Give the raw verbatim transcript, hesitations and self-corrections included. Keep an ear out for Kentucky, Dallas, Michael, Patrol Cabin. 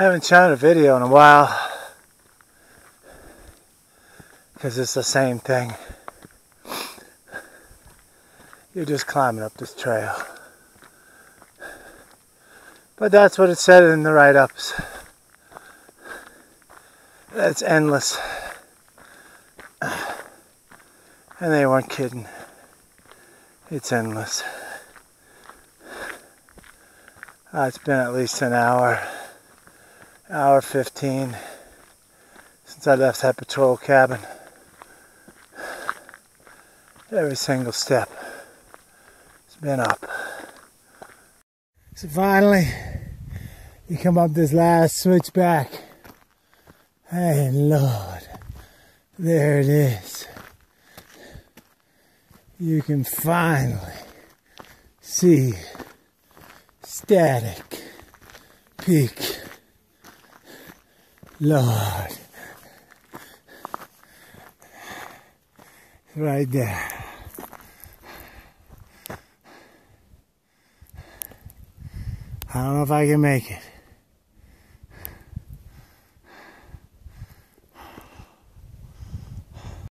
I haven't shot a video in a while because it's the same thing. You're just climbing up this trail. But that's what it said in the write-ups. That's endless. And they weren't kidding. It's endless. Uh, it's been at least an hour, hour fifteen, since I left that patrol cabin. Every single step has been up. So finally, you come up this last switchback. Hey Lord, there it is. You can finally see Static Peak. Lord. Right there. I don't know if I can make it.